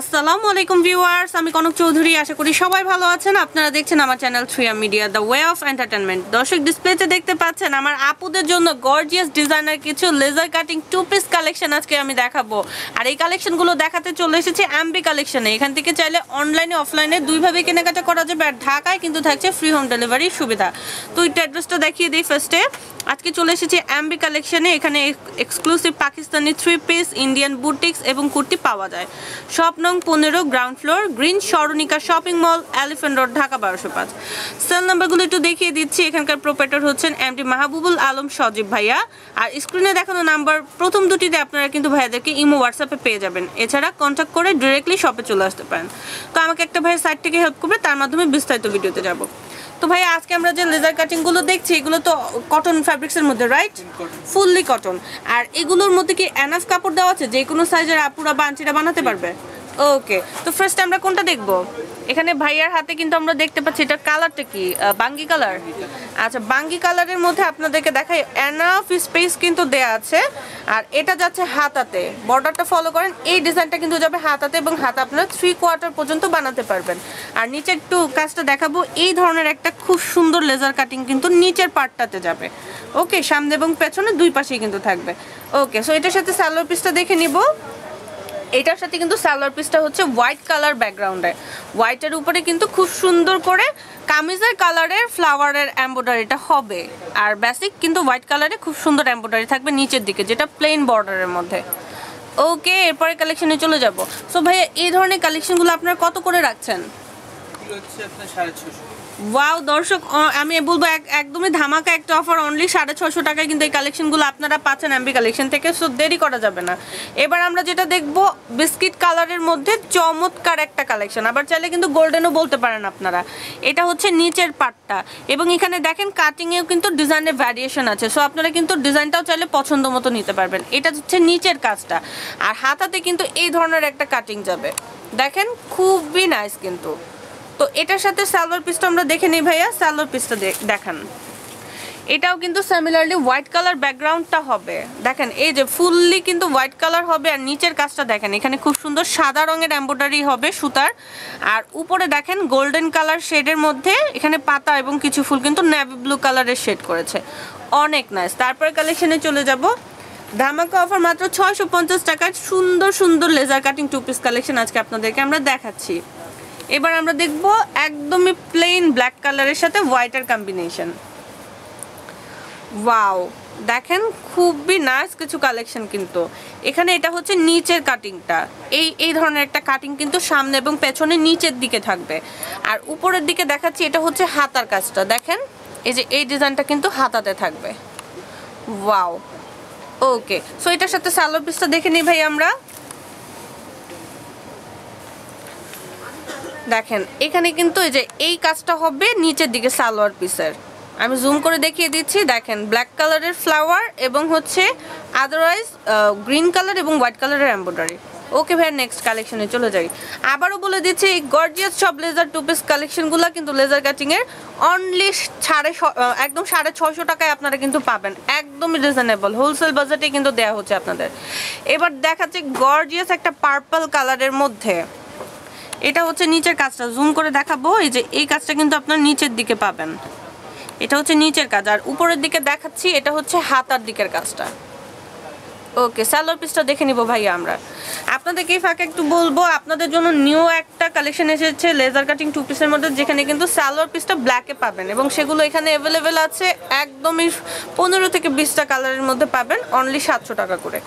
Assalamualaikum viewers, আমি কনক চৌধুরী, আশা করি সবাই ভালো আছেন। আপনারা দেখছেন আমার channel three media, the way of entertainment. দর্শক, ডিসপ্লেতে দেখতে পাচ্ছেন আমার আপুদের জন্য গর্জিয়াস ডিজাইনার কিছু laser cutting two piece collection আজকে আমি দেখাবো। আর এই কালেকশনগুলো দেখাতে চলে এসেছি এমবি কালেকশনে। এখান থেকে চাইলে অনলাইনে অফলাইনে দুইভাবে কেনাকাটা করা যাবে, আর ঢাকায় কিন্তু থাকছে ফ্রি হোম ডেলিভারির সুবিধা। তো এটা অ্যাড্রেসটা দেখিয়ে দিই ফার্স্টে। আজকে চলে এসেছি এমবি কালেকশনে, এখানে exclusive Pakistani three piece, Indian boutiques এবং কুর্তি পাওয়া যায়। সব Punero, ground floor, Green Swaranika Shopping Mall, Elephant Road, Dhaka 1205. Cell number গুলো একটু দেখিয়ে দিচ্ছি। এখানকার প্রোপাইটর হচ্ছেন MD Mahabubul Alam Shajib Bhaiya। আর স্ক্রিনে দেখানো নাম্বার প্রথম দুটিতে আপনারা কিন্তু ভাইয়াদেরকে ইমো WhatsApp এ পেয়ে যাবেন। এছাড়া কন্টাক্ট করে ডাইরেক্টলি শপে চলে আসতে পারেন। তো আমাকে একটা ভাই সাইট থেকে হেল্প করবে, তার মাধ্যমে বিস্তারিত ভিডিওতে যাব। তো ভাই, আজকে আমরা যে লেজার কাটিং গুলো দেখছি এগুলো তো কটন ফ্যাব্রিক্সের মধ্যে, রাইট? Fully cotton. আর এগুলোর মধ্যে কি এনাফ কাপড় দেওয়া আছে যে কোনো সাইজের আপুরা বাঞ্চিটা বানাতে পারবে? ওকে, তো ফার্স্ট আমরা কোনটা দেখবো? এখানে ভাইয়ার হাতে কিন্তু আমরা দেখতে পাচ্ছি, এটা কালারটা কি বাঙ্গি কালার? আচ্ছা, বাঙ্গি কালারের মধ্যে আপনাদেরকে দেখাই, এনাফ স্পেস কিন্তু দেয়া আছে। আর এটা যাচ্ছে হাতাতে, বর্ডারটা ফলো করেন, এই ডিজাইনটা কিন্তু যাবে হাতাতে এবং হাতা আপনারা 3/4 পর্যন্ত বানাতে পারবেন। আর নিচে একটু কাজটা দেখাবো। এই ধরনের একটা খুব সুন্দর লেজার কাটিং কিন্তু নিচের পার্টটাতে যাবে। ওকে, সামনে এবং পেছনে দুই পাশেই কিন্তু থাকবে। ওকে, সো এটার সাথে সালোয়ার পিসটা দেখে নিবো। এটার সাথে কিন্তু সালোয়ার পিসটা হচ্ছে হোয়াইট কালার ব্যাকগ্রাউন্ডে, হোয়াইটের উপরে কিন্তু খুব সুন্দর করে কামিজের কালারের ফ্লাওয়ারের এমব্রয়ডারিটা হবে। আর বেসিক কিন্তু হোয়াইট কালারে খুব সুন্দর এমব্রয়ডারি থাকবে নিচের দিকে, যেটা প্লেন বর্ডারের মধ্যে। ওকে, এরপরে কালেকশনে চলে যাব। সো ভাইয়া, এই ধরনের কালেকশনগুলো আপনারা কত করে রাখছেন? ওয়াও দর্শক, আমি বলবো একদমই ধামাকা একটা অফার, অনলি 650 টাকায় কিন্তু এই কালেকশনগুলো আপনারা পাচ্ছেন এমবি কালেকশন থেকে। সো দেরি করা যাবে না। এবার আমরা যেটা দেখবো, বিস্কিট কালারের মধ্যে চমৎকার একটা কালেকশন, আবার চাইলে কিন্তু গোল্ডেনও বলতে পারেন আপনারা। এটা হচ্ছে নিচের পাটটা, এবং এখানে দেখেন কাটিংয়েও কিন্তু ডিজাইনের ভ্যারিয়েশন আছে। সো আপনারা কিন্তু ডিজাইনটাও চাইলে পছন্দ মতো নিতে পারবেন। এটা হচ্ছে নিচের কাজটা, আর হাতাতে কিন্তু এই ধরনের একটা কাটিং যাবে। দেখেন খুবই নাইস কিন্তু। তো এটার সাথে সালোয়ার পিসটা আমরা দেখে নিই। ভাইয়া সালোয়ার পিসটা দেখান। এটাও কিন্তু সিমিলারলি হোয়াইট কালার ব্যাকগ্রাউন্ডটা হবে। দেখেন এই যে ফুললি কিন্তু হোয়াইট কালার হবে। আর নিচের কাজটা দেখেন, এখানে খুব সুন্দর সাদা রঙের এমব্রয়ডারি হবে সুতার। আর উপরে দেখেন গোল্ডেন কালার শেডের মধ্যে এখানে পাতা এবং কিছু ফুল কিন্তু নেভি ব্লু কালারের শেড করেছে। অনেক নাইস। তারপরে কালেকশনে চলে যাব। ধামাকা অফার, মাত্র 650 টাকার সুন্দর সুন্দর laser cutting two piece collection আজকে আপনাদেরকে আমরা দেখাচ্ছি। এবার আমরা দেখব একদমই প্লেন ব্ল্যাক কালারের সাথে হোয়াইটের কম্বিনেশন। ওয়াও, দেখেন খুবই নাইস কিছু কালেকশন কিন্তু। এখানে এটা হচ্ছে নিচের কাটিংটা, এই ধরনের একটা কাটিং কিন্তু সামনে এবং পেছনে নিচের দিকে থাকবে। আর উপরের দিকে দেখাচ্ছি, এটা হচ্ছে হাতার কাজটা। দেখেন এই যে এই ডিজাইনটা কিন্তু হাতাতে থাকবে। ওয়াও, ওকে। সো এটার সাথে সালোয়ার পিসটা দেখে নিই ভাই আমরা। দেখেন এখানে কিন্তু এই যে এই কাজটা হবে নিচের দিকে সালোয়ার পিসের। আমি জুম করে দেখিয়ে দিচ্ছি। দেখেন ব্ল্যাক কালারের ফ্লাওয়ার এবং হচ্ছে আদারওয়াইজ গ্রিন কালার এবং হোয়াইট কালারের এমব্রয়ডারি। ওকে ভাই, নেক্সট কালেকশনে চলে যাই। আবারও বলে দিচ্ছি, এই গর্জিয়াস সব লেজার টু পিস কালেকশনগুলো কিন্তু লেজার কাটিংয়ের অনলি একদম 650 টাকায় আপনারা কিন্তু পাবেন, একদমই রিজনেবল হোলসেল বাজেটে কিন্তু দেওয়া হচ্ছে আপনাদের। এবার দেখাচ্ছি গর্জিয়াস একটা পার্পল কালারের মধ্যে। এটা হচ্ছে নিচের কাজটা, জুম করে দেখাবো। এই যে এই কাজটা কিন্তু আপনার নিচের দিকে পাবেন, এটা হচ্ছে নিচের কাজ। আর উপরের দিকে দেখাচ্ছি, এটা হচ্ছে হাতার দিকের কাজটা। ওকে, সালোয়ার পিসটা দেখে নিব ভাইয়া আমরা। আপনাদেরকে এই ফাঁকে একটু বলবো, আপনাদের জন্য নিউ একটা কালেকশন এসেছে লেজার কাটিং টু পিসের মধ্যে, যেখানে কিন্তু সালোয়ার পিসটা ব্ল্যাকে পাবেন এবং সেগুলো এখানে অ্যাভেলেবেল আছে একদমই 15 থেকে 20টা কালারের মধ্যে পাবেন, অনলি 700 টাকা করে।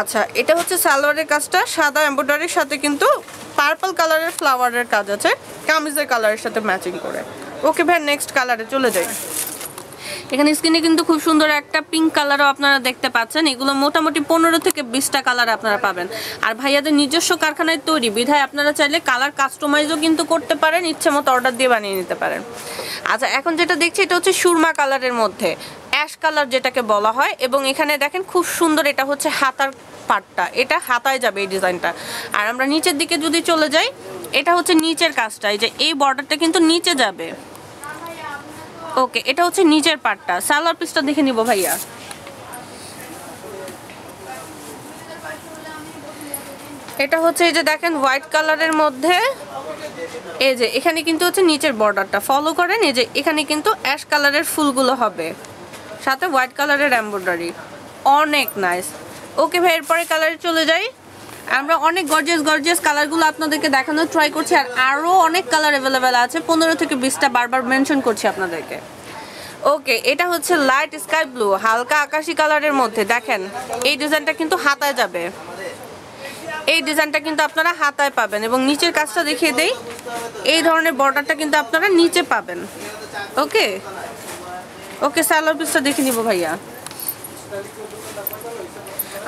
আচ্ছা, এটা হচ্ছে সালোয়ারের কাজটা, সাদা এমব্রয়ডারির সাথে কিন্তু পার্পল কালারের ফ্লাওয়ারের কাজ আছে কামিজের কালারের সাথে ম্যাচিং করে। ওকে ভাই, নেক্সট কালারে চলে যাই। এখানে স্ক্রিনে কিন্তু খুব সুন্দর একটা পিঙ্ক কালারও আপনারা দেখতে পাচ্ছেন। এগুলো মোটামুটি 15 থেকে 20টা কালার আপনারা পাবেন। আর ভাইয়াদের নিজস্ব কারখানায় তৈরি বিধায় আপনারা চাইলে কালার কাস্টমাইজও কিন্তু করতে পারেন, ইচ্ছে মতো অর্ডার দিয়ে বানিয়ে নিতে পারেন। আচ্ছা, এখন যেটা দেখছি এটা হচ্ছে সুরমা কালারের মধ্যে, অ্যাশ কালার যেটাকে বলা হয়। এবং এখানে দেখেন খুব সুন্দর, এটা হচ্ছে হাতার পাটটা, এটা হাতায় যাবে এই ডিজাইনটা। আর আমরা নিচের দিকে যদি চলে যাই, এটা হচ্ছে নিচের কাজটা, এই যে এই বর্ডারটা কিন্তু নিচে যাবে। ওকে, এটা হচ্ছে নিচের পাটটা। সালোয়ার পিসটা দেখে নিব ভাইয়া। এটা হচ্ছে এই যে দেখেন হোয়াইট কালারের মধ্যে এই যে এখানে কিন্তু হচ্ছে নিচের বর্ডারটা ফলো করেন এই যে এখানে কিন্তু অ্যাশ কালারের ফুলগুলো হবে সাথে হোয়াইট কালারের এমব্রয়ডারি অনেক নাইস ওকে ভাই এরপরে কালারে চলে যাই আমরা অনেক গর্জিয়াস গর্জিয়াস কালারগুলো আপনাদেরকে দেখানোর ট্রাই করছি আর আরো অনেক কালার अवेलेबल আছে 15 থেকে 20টা বারবার মেনশন করছি আপনাদেরকে ওকে এটা হচ্ছে লাইট স্কাই ব্লু হালকা আকাশী কালারের মধ্যে দেখেন এই ডিজাইনটা কিন্তু হাতায় যাবে এই ডিজাইনটা কিন্তু আপনারা হাতায় পাবেন এবং নিচের কাজটা দেখিয়ে দেই এই ধরনের বর্ডারটা কিন্তু আপনারা নিচে পাবেন ওকে ওকে সালোয়ার পিসটা দেখে নিব ভাইয়া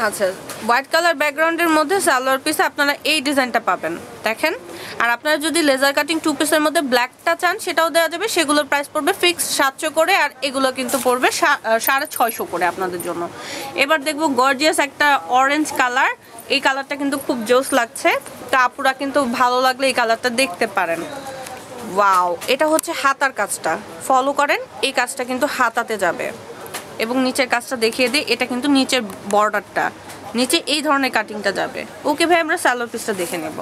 আচ্ছা হোয়াইট কালার ব্যাকগ্রাউন্ডের মধ্যে সালোয়ার পিস আপনারা এই ডিজাইনটা পাবেন দেখেন আর আপনারা যদি লেজার কাটিং টু পিসের মধ্যে ব্ল্যাকটা চান সেটাও দেওয়া যাবে সেগুলোর প্রাইস পড়বে ফিক্সড 700 করে আর এগুলো কিন্তু পড়বে 650 করে আপনাদের জন্য এবার দেখব গর্জিয়াস একটা অরেঞ্জ কালার এই কালারটা কিন্তু খুব জোস লাগছে তো আপুরা কিন্তু ভালো লাগলে এই কালারটা দেখতে পারেন ওয়াও এটা হচ্ছে হাতার কাজটা ফলো করেন এই কাজটা কিন্তু হাতাতে যাবে এবং নিচের কাজটা দেখিয়ে দেই এটা কিন্তু নিচের বর্ডারটা নিচে এই ধরনের কাটিংটা যাবে ওকে ভাই আমরা সালোয়ার পিসটা দেখে নেব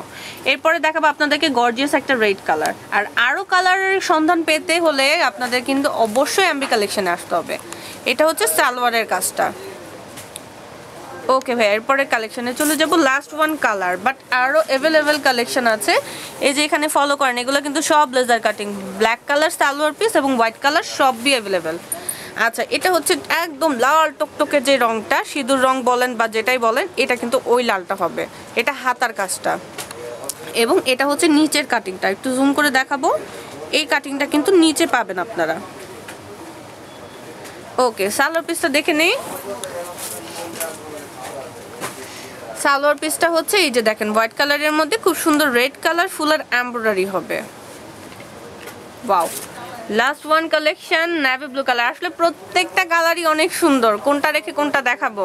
এরপরে দেখাবো আপনাদেরকে গর্জিয়াস একটা রেড কালার আর আরো কালারের সন্ধান পেতে হলে আপনাদের কিন্তু অবশ্যই এমবি কালেকশনে আসতে হবে এটা হচ্ছে সালোয়ারের কাজটা ওকে ভাই এরপরে কালেকশনে চলে যাব লাস্ট ওয়ান কালার বাট আরো अवेलेबल কালেকশন আছে এই যে এখানে ফলো করেন এগুলো কিন্তু সব laser cutting black colour salwar piece এবং হোয়াইট কালার সবই अवेलेबल আচ্ছা এটা হচ্ছে একদম লাল টকটকে যে রংটা সিঁদুর রং বলেন বা যেটাই বলেন এটা কিন্তু ওই লালটা হবে এটা হাতার কাজটা এবং এটা হচ্ছে নিচের কাটিংটা একটু জুম করে দেখাবো এই কাটিংটা কিন্তু নিচে পাবেন আপনারা ওকে সালোয়ার পিসটা দেখে নেই সালোয়ার পিসটা হচ্ছে এই যে দেখেন হোয়াইট কালারের মধ্যে খুব সুন্দর রেড কালার ফুল আর এমব্রয়ডারি হবে wow last one collection navy blue colour আসলে প্রত্যেকটা কালারই অনেক সুন্দর কোনটা রেখে কোনটা দেখাবো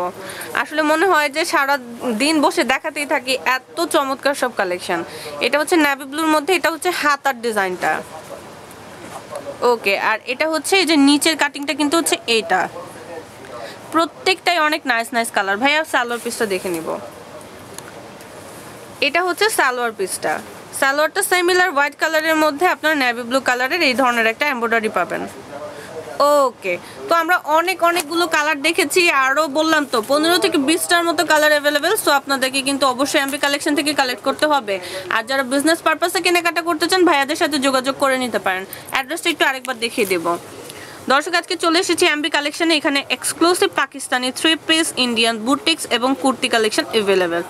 আসলে মনে হয় যে সারা দিন বসে দেখাতেই থাকি এত চমৎকার সব কালেকশন এটা হচ্ছে নেভি ব্লুর মধ্যে এটা হচ্ছে হাতার ডিজাইনটা ওকে আর এটা হচ্ছে এই যে নিচের কাটিংটা কিন্তু হচ্ছে এটা প্রত্যেকটাই অনেক নাইস নাইস কালার ভাই আর সালোয়ার পিসটা দেখে নিব এটা হচ্ছে সালোয়ার পিসটা সালোয়ারটা সিমিলার হোয়াইট কালারের মধ্যে আপনারা নেভি ব্লু কালারের এই ধরনের একটা এমব্রয়ডারি পাবেন ওকে তো আমরা অনেকগুলো কালার দেখেছি আরো বললাম তো 15 থেকে 20টার মতো কালার अवेलेबल সো আপনাদেরকে কিন্তু অবশ্যই এমবি কালেকশন থেকে কালেক্ট করতে হবে আর যারা বিজনেস পারপাসে কেনাকাটা করতে চান ভাইয়াদের সাথে যোগাযোগ করে নিতে পারেন অ্যাড্রেসটা একটু আরেকবার দেখিয়ে দেব দর্শক আজকে চলে এসেছি এমবি কালেকশনে এখানে exclusive Pakistani three piece Indian boutiques এবং কুর্তি কালেকশন अवेलेबल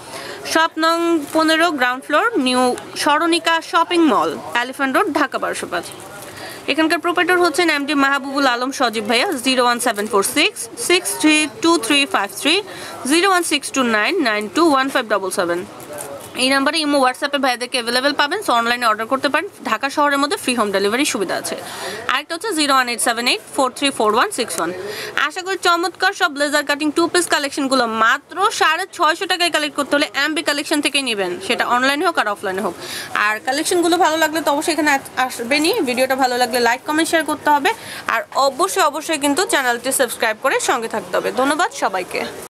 শপ নং 15 ground floor new স্বরণিকা shopping mall elephant road Dhaka 1205 এখানকার প্রোপাইটর হচ্ছেন এমডি মাহবুবুল আলম সজীব ভাইয়া 01746632353 01629921577 এই নম্বরে ইমো হোয়াটসঅ্যাপে ভাইদেরকে अवेलेबल পাবেন সো অনলাইনে অর্ডার করতে পারেন ঢাকা শহরের মধ্যে ফ্রি হোম ডেলিভারি সুবিধা আছে আরেকটা হচ্ছে 01878434161 আশা করি চমৎকার সব লেজার কাটিং টু পিস কালেকশনগুলো মাত্র 650 টাকায় কালেক্ট করতে হলে এমবি কালেকশন থেকেই নেবেন সেটা অনলাইনে হোক আর অফলাইনে হোক আর কালেকশনগুলো ভালো লাগলে তো অবশ্যই এখানে আসবেনই ভিডিওটা ভালো লাগলে লাইক কমেন্ট শেয়ার করতে হবে আর অবশ্যই কিন্তু চ্যানেলটি সাবস্ক্রাইব করে সঙ্গে থাকতে হবে ধন্যবাদ সবাইকে